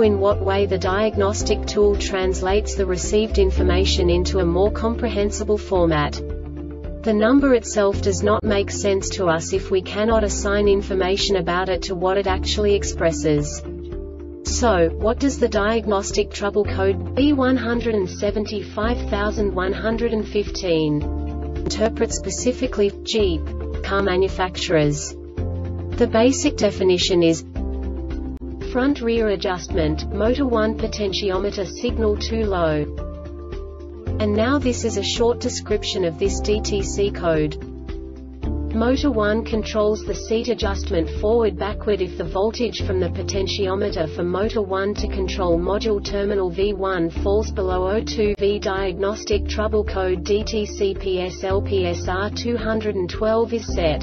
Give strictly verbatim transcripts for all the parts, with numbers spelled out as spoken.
in what way the diagnostic tool translates the received information into a more comprehensible format. The number itself does not make sense to us if we cannot assign information about it to what it actually expresses. So, what does the diagnostic trouble code B one seven five one one one five interpret specifically for Jeep car manufacturers? The basic definition is front rear adjustment, motor one potentiometer signal too low. And now this is a short description of this D T C code. Motor one controls the seat adjustment forward backward if the voltage from the potentiometer for motor one to control module terminal V one falls below zero point two volts. Diagnostic trouble code D T C P S L P S R two twelve is set.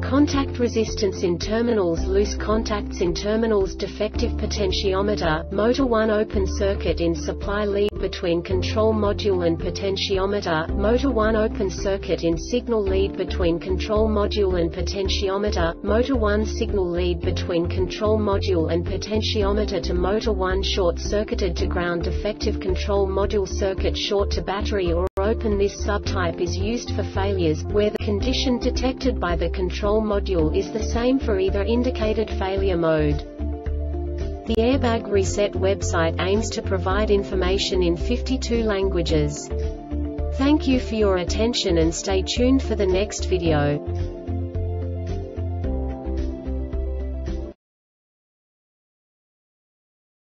contact resistance in terminals, loose contacts in terminals, defective potentiometer, motor one open circuit in supply lead between control module and potentiometer, motor one open circuit in signal lead between control module and potentiometer, motor one signal lead between control module and potentiometer to motor one short circuited to ground, defective control module circuit short to battery or open. This subtype is used for failures where the condition detected by the control module is the same for either indicated failure mode. The Airbag Reset website aims to provide information in fifty-two languages. Thank you for your attention and stay tuned for the next video.